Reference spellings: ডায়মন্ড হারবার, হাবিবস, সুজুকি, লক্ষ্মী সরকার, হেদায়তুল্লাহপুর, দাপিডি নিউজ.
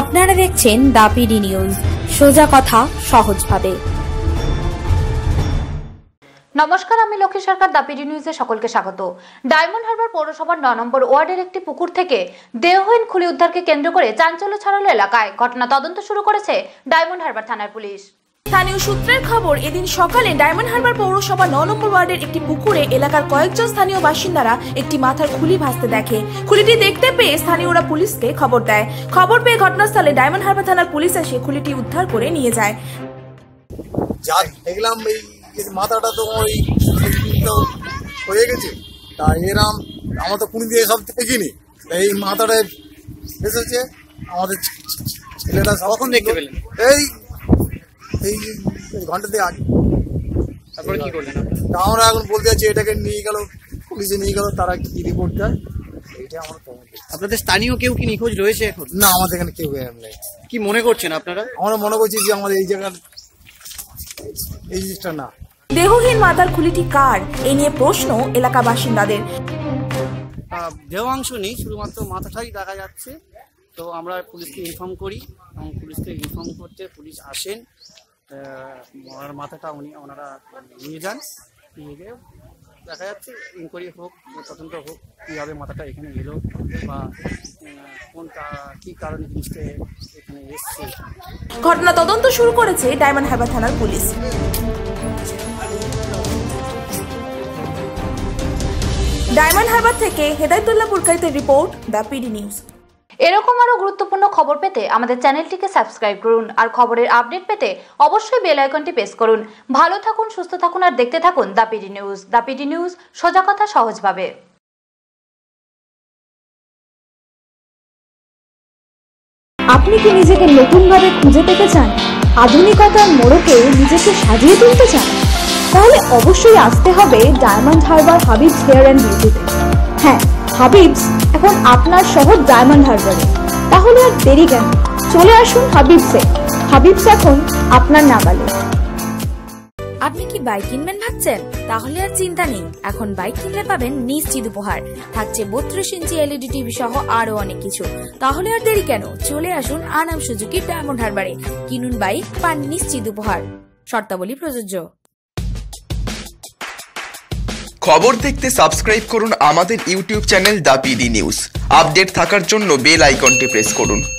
আপনারা দেখছেন দাপিডি নিউজ, সোজা কথা সহজভাবে। নমস্কার, আমি লক্ষ্মী সরকার, দাপিডি নিউজে সকলকে স্বাগত। ডায়মন্ড হারবার পৌরসভার ৯ নম্বর ওয়ার্ডের একটি পুকুর থেকে দেহহীন খুলি উদ্ধারকে কেন্দ্র করে চাঞ্চল্য ছড়ালো এলাকায়। ঘটনা তদন্ত শুরু করেছে ডায়মন্ড হারবার থানার পুলিশ। স্থানীয় সূত্রের খবর, এদিন সকালে ডায়মন্ড হারবার পৌরসভা ৯ নম্বর ওয়ার্ডের একটি পুকুরে এলাকার কয়েকজন স্থানীয় বাসিন্দারা একটি মাথার খুলি ভাসতে দেখে। খুলিটি দেখতে পেয়ে স্থানীয়রা পুলিশকে খবর দেয়। খবর পেয়ে ঘটনাস্থলে ডায়মন্ড হারবার থানার পুলিশ এসে খুলিটি উদ্ধার করে নিয়ে যায়। মাথাটা তো হয়ে গেছে, তা এরাম আমরা তো কুড়ি দিয়ে সব দেখিনি, তাই এই মাথাটায় এসেছে। আমাদের ছেলেটা সবক্ষণ দেখতে পেলেন এই ঘন্টা দিয়ে আগে। তারপরে কি করলেন? তা আমরা এখন বলতে চাচ্ছি এটাকে নিয়ে গেল পুলিশে, নিয়ে গেল, তারা কি রিপোর্ট দেয় এইটা আমরা। আপনাদের স্থানীয় কেউ কি নিখোঁজ রয়েছে এখন? না, আমাদের এখানে কেউ নেই। কি মনে করছেন আপনারা? আমরা মনে করছি যে আমাদের এই জায়গার এই জিনিসটা না। দেহহীন মাথার খুলিটি কার, এ নিয়ে প্রশ্ন এলাকা বাসিন্দাদের। দেহাংশ নেই, শুধুমাত্র মাথাটাই দেখা যাচ্ছে। তো আমরা পুলিশকে ইনফর্ম করি এবং পুলিশকে ইনফর্ম করতে পুলিশ আসেন। ওনার মাথাটা ওনারা নিয়ে যান, নিয়ে গিয়ে দেখা যাচ্ছে ইনকোয়ারি হোক, তদন্ত হোক, কীভাবে মাথাটা এখানে এলো বা কী কারণে জিনিসটা এখানে এসছে। ঘটনা তদন্ত শুরু করেছে ডায়মন্ড হারবার থানার পুলিশ। ডায়মন্ড হারবার থেকে হেদায়তুল্লাহপুর রিপোর্ট, দাপিডি নিউজ। এরকম আরো গুরুত্বপূর্ণ খবর পেতে আমাদের চ্যানেলটিকে সাবস্ক্রাইব করুন, আর খবরের আপডেট পেতে অবশ্যই বেল আইকনটি প্রেস করুন। ভালো থাকুন, সুস্থ থাকুন, আর দেখতে থাকুন দাপিডি নিউজ। দাপিডি নিউজ, সোজা কথা সহজভাবে। আপনি কি নিজেকে নতুনভাবে খুঁজে পেতে চান? আধুনিকতার মোড়কে নিজেকে সাজিয়ে তুলতে চান? তাহলে অবশ্যই আসতে হবে ডায়মন্ড হারবার হাবিবস hair and বিউটিতে। হ্যাঁ, হাবিবস এখন আপনার শহর ডায়মন্ড হারবারে। তাহলে আর দেরি কেন, চলে আসুন হাবিবসে। হাবিবস এখন আপনার নাগালে। আপনি কি বাইক কিনবেন ভাবছেন? তাহলে আর চিন্তা নেই, এখন বাইক কিনলে পাবেন নিশ্চিত উপহার। থাকছে 32 ইঞ্চি এলইডি টিভি সহ আরো অনেক কিছু। তাহলে আর দেরি কেন, চলে আসুন আনাম সুজুকি ডায়মন্ড হারবারে। কিনুন বাইক, পান নিশ্চিত উপহার। শর্তাবলী প্রযোজ্য। খবর দেখতে সাবস্ক্রাইব করুন আমাদের ইউটিউব চ্যানেল দাপিডি নিউজ। আপডেট থাকার জন্য বেল আইকনটি প্রেস করুন।